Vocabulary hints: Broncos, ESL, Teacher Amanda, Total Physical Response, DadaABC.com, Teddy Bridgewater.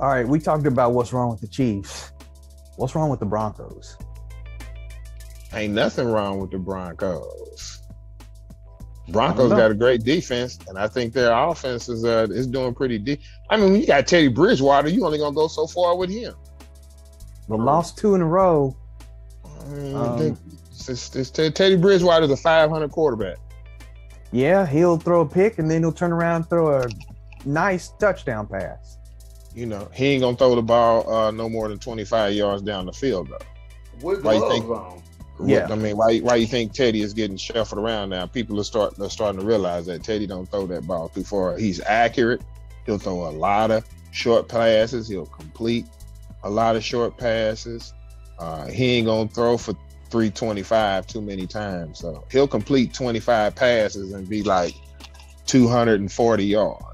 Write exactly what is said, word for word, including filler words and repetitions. All right, we talked about what's wrong with the Chiefs. What's wrong with the Broncos? Ain't nothing wrong with the Broncos. Broncos got a great defense, and I think their offense is uh, is doing pretty deep. I mean, when you got Teddy Bridgewater, you only going to go so far with him. But lost two in a row. I mean, um, they, it's, it's, Teddy Bridgewater is a five hundred quarterback. Yeah, he'll throw a pick, and then he'll turn around and throw a nice touchdown pass. You know, he ain't going to throw the ball uh, no more than twenty-five yards down the field, though. With gloves on. Yeah. I mean, why why you think Teddy is getting shuffled around now? People are, start, are starting to realize that Teddy don't throw that ball too far. He's accurate. He'll throw a lot of short passes. He'll complete a lot of short passes. Uh, he ain't going to throw for three twenty-five too many times. So he'll complete twenty-five passes and be like two hundred forty yards.